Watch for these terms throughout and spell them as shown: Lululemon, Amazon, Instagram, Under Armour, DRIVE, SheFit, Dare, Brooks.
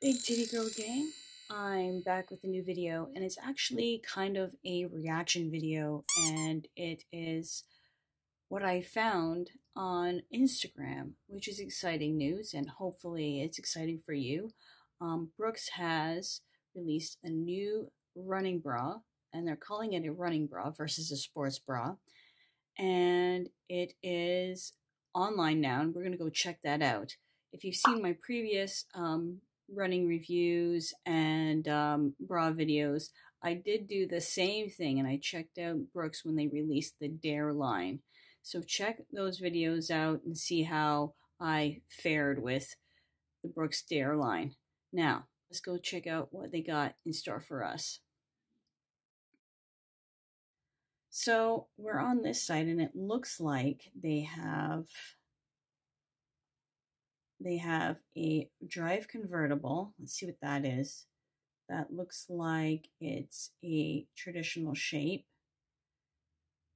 Big Titty Girl Gang, I'm back with a new video, and it's actually kind of a reaction video, and it is what I found on Instagram, which is exciting news, and hopefully it's exciting for you. Brooks has released a new running bra, and they're calling it a running bra versus a sports bra, and it is online now, and we're going to go check that out. If you've seen my previous running reviews and bra videos, I did do the same thing, and I checked out Brooks when they released the Dare line. So check those videos out and see how I fared with the Brooks Dare line. Now, let's go check out what they got in store for us. So we're on this site, and it looks like they have a Drive convertible. Let's see what that is. That looks like it's a traditional shape.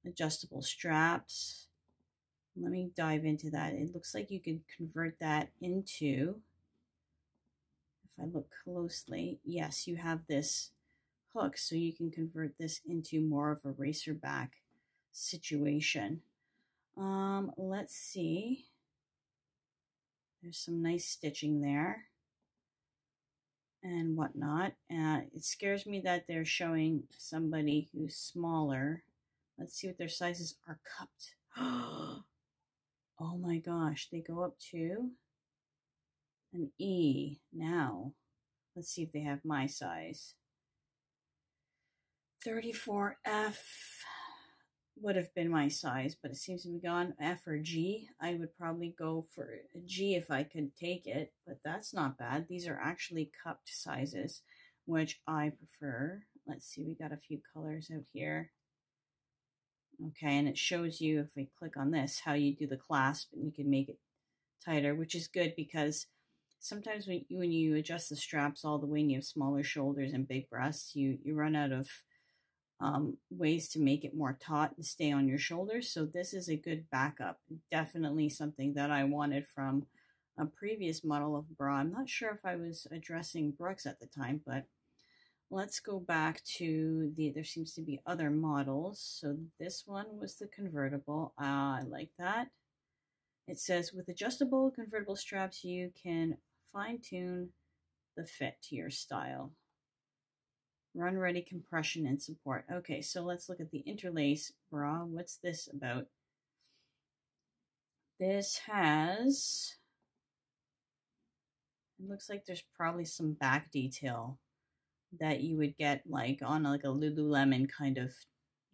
Adjustable straps. Let me dive into that. It looks like you could convert that into, if I look closely, yes, you have this hook, so you can convert this into more of a racer back situation. Let's see. There's some nice stitching there and whatnot. It scares me that they're showing somebody who's smaller. Let's see what their sizes are cupped. Oh my gosh, they go up to an E now. Let's see if they have my size. 34F would have been my size, but it seems to be gone. F or G. I would probably go for a G if I could take it, but that's not bad. These are actually cupped sizes, which I prefer. Let's see, we got a few colors out here. Okay, and it shows you, if we click on this, how you do the clasp, and you can make it tighter, which is good because sometimes when you adjust the straps all the way and you have smaller shoulders and big breasts, you run out of ways to make it more taut and stay on your shoulders. So this is a good backup. Definitely something that I wanted from a previous model of bra. I'm not sure if I was addressing Brooks at the time, but let's go back to there seems to be other models. So this one was the convertible. I like that. It says with adjustable convertible straps, you can fine-tune the fit to your style. Run ready compression and support. Okay, so let's look at the interlace bra. What's this about? This has, it looks like there's probably some back detail that you would get like on like a Lululemon kind of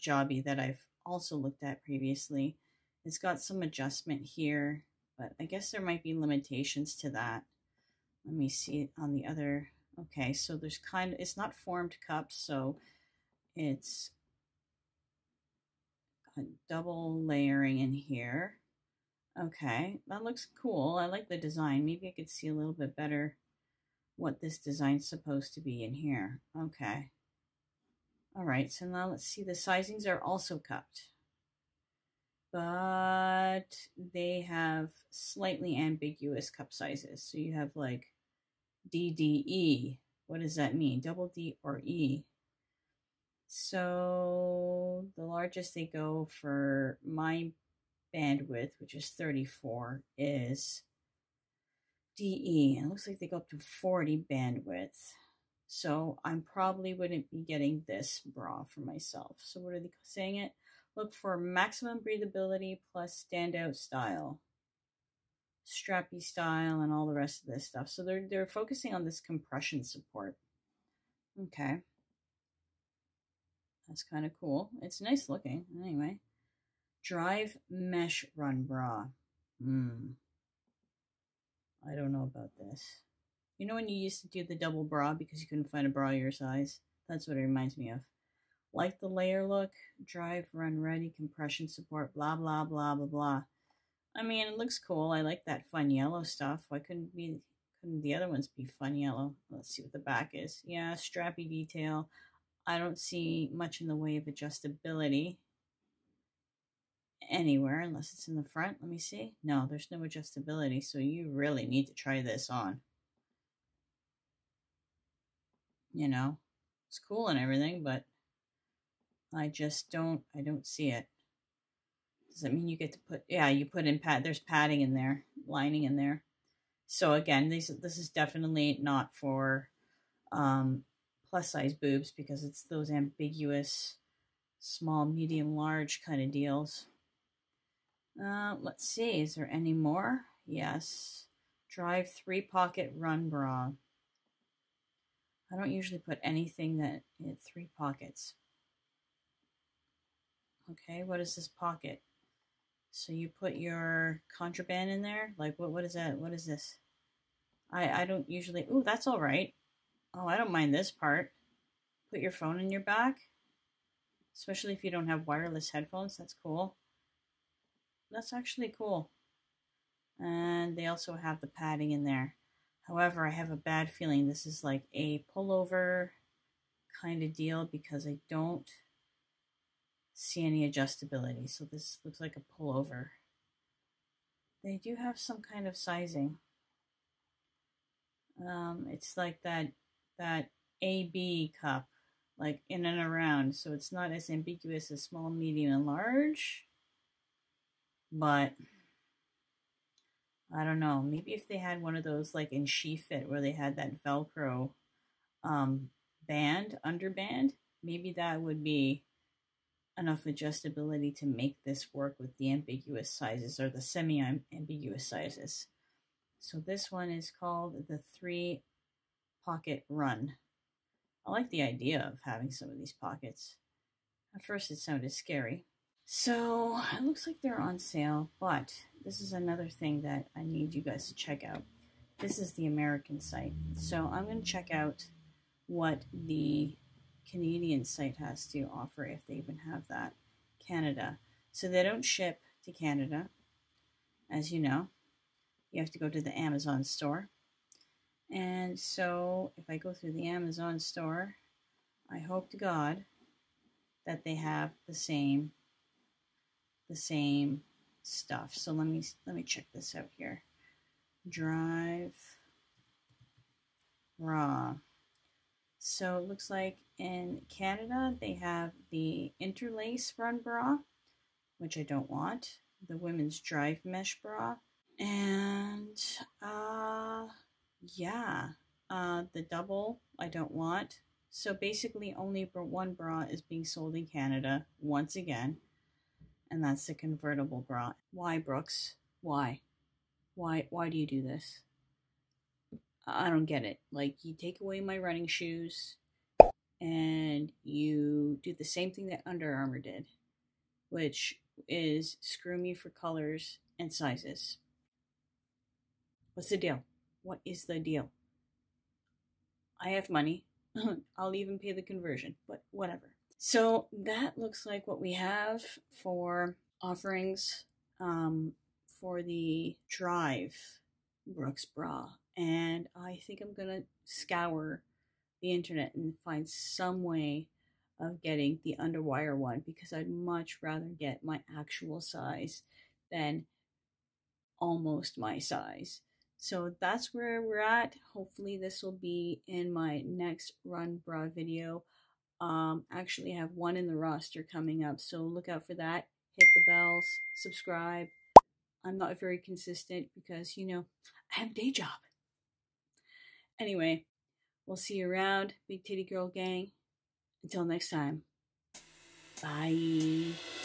jobby that I've also looked at previously. It's got some adjustment here, but I guess there might be limitations to that. Let me see it on the other. Okay, so there's kind of, it's not formed cups, so it's got double layering in here. Okay, that looks cool. I like the design. Maybe I could see a little bit better what this design's supposed to be in here. Okay. All right, so now let's see. The sizings are also cupped, but they have slightly ambiguous cup sizes. So you have like DDE. What does that mean? Double D or E? So the largest they go for my bandwidth, which is 34, is DE. And it looks like they go up to 40 bandwidth. So I probably wouldn't be getting this bra for myself. So what are they saying it? Look for maximum breathability plus standout style. Strappy style and all the rest of this stuff. So they're focusing on this compression support. Okay. That's kind of cool. It's nice looking. Anyway. Drive mesh run bra. I don't know about this. You know when you used to do the double bra because you couldn't find a bra your size? That's what it reminds me of. Like the layer look. Drive run ready. Compression support. Blah blah blah blah blah. I mean, it looks cool. I like that fun yellow stuff. Why couldn't the other ones be fun yellow? Let's see what the back is. Yeah, strappy detail. I don't see much in the way of adjustability anywhere unless it's in the front. Let me see. No, there's no adjustability, so you really need to try this on. you know, it's cool and everything, but I just don't, I don't see it. Does that mean you get to put, yeah, you put in pad, there's padding in there, lining in there. So again, these, this is definitely not for plus size boobs, because it's those ambiguous small, medium, large kind of deals. Let's see, is there any more? Yes. Drive 3-pocket run bra. I don't usually put anything that in 3 pockets. Okay, what is this pocket? So you put your contraband in there? Like, what is that? What is this? I don't usually... Ooh, that's all right. Oh, I don't mind this part. Put your phone in your back. Especially if you don't have wireless headphones. That's cool. That's actually cool. And they also have the padding in there. However, I have a bad feeling this is like a pullover kind of deal, because I don't see any adjustability. So this looks like a pullover. They do have some kind of sizing. It's like that AB cup, like in and around. So it's not as ambiguous as small, medium, and large. But I don't know. Maybe if they had one of those like in SheFit where they had that Velcro band, underband, maybe that would be enough adjustability to make this work with the ambiguous sizes or the semi-ambiguous sizes. So this one is called the 3-pocket run. I like the idea of having some of these pockets. At first it sounded scary. So it looks like they're on sale, but this is another thing that I need you guys to check out. This is the American site. So I'm going to check out what the Canadian site has to offer, if they even have that. Canada. So they don't ship to Canada, as you know. You have to go to the Amazon store. And so if I go through the Amazon store, I hope to God that they have the same stuff. So let me check this out here. Drive raw. So it looks like in Canada they have the interlace run bra, which I don't want, the women's drive mesh bra, and the double I don't want. So basically only one bra is being sold in Canada once again, and that's the convertible bra. Why, Brooks? Why? Why do you do this? I don't get it. Like, you take away my running shoes and you do the same thing that Under Armour did, which is screw me for colors and sizes. What's the deal? What is the deal? I have money. I'll even pay the conversion, but whatever. So that looks like what we have for offerings for the Drive Brooks bra. And I think I'm going to scour the internet and find some way of getting the underwire one, because I'd much rather get my actual size than almost my size. So that's where we're at. Hopefully this will be in my next run bra video. Actually have one in the roster coming up, so look out for that. Hit the bells, subscribe. I'm not very consistent because, you know, I have a day job. Anyway, we'll see you around, Big Titty Girl Gang. Until next time, bye.